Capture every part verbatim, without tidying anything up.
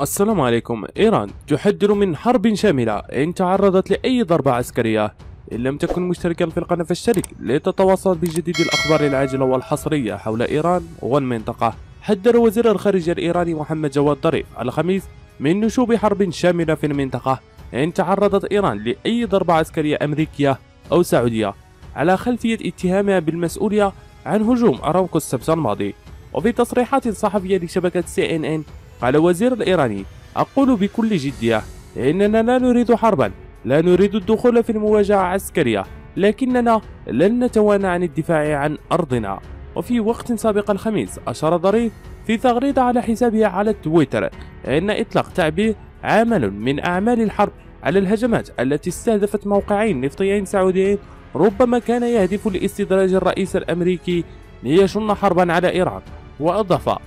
السلام عليكم. إيران تحذر من حرب شاملة إن تعرضت لأي ضربة عسكرية. إن لم تكن مشتركا في القناة فاشترك لتتواصل بجديد الأخبار العاجلة والحصرية حول إيران والمنطقة. حذر وزير الخارجية الإيراني محمد جواد ظريف الخميس من نشوب حرب شاملة في المنطقة إن تعرضت إيران لأي ضربة عسكرية أمريكية أو سعودية، على خلفية اتهامها بالمسؤولية عن هجوم أرامكو السبت الماضي. وفي تصريحات صحفية لشبكة سي إن إن قال وزير الإيراني: أقول بكل جدية إننا لا نريد حربا، لا نريد الدخول في المواجهة عسكرية، لكننا لن نتوانى عن الدفاع عن أرضنا. وفي وقت سابق الخميس أشار ظريف في تغريدة على حسابه على تويتر أن إطلاق تعبئة عمل من أعمال الحرب على الهجمات التي استهدفت موقعين نفطيين سعوديين ربما كان يهدف لاستدراج الرئيس الأمريكي ليشن حربا على إيران. وأضاف: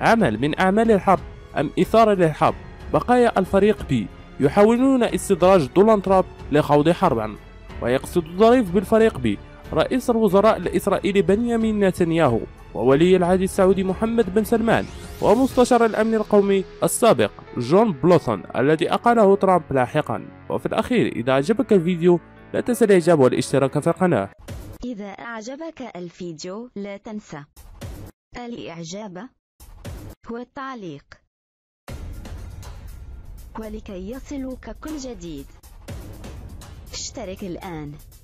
عمل من أعمال الحرب أم إثارة للحرب، بقايا الفريق بي يحاولون استدراج دونالد ترامب لخوض حربا. ويقصد ظريف بالفريق بي رئيس الوزراء الإسرائيلي بنيامين نتنياهو، وولي العهد السعودي محمد بن سلمان، ومستشار الأمن القومي السابق جون بلوثون الذي أقاله ترامب لاحقا. وفي الأخير، إذا أعجبك الفيديو لا تنسى الإعجاب والاشتراك في القناة. إذا أعجبك الفيديو لا تنسى الإعجاب والتعليق، ولكي يصلك كل جديد اشترك الآن.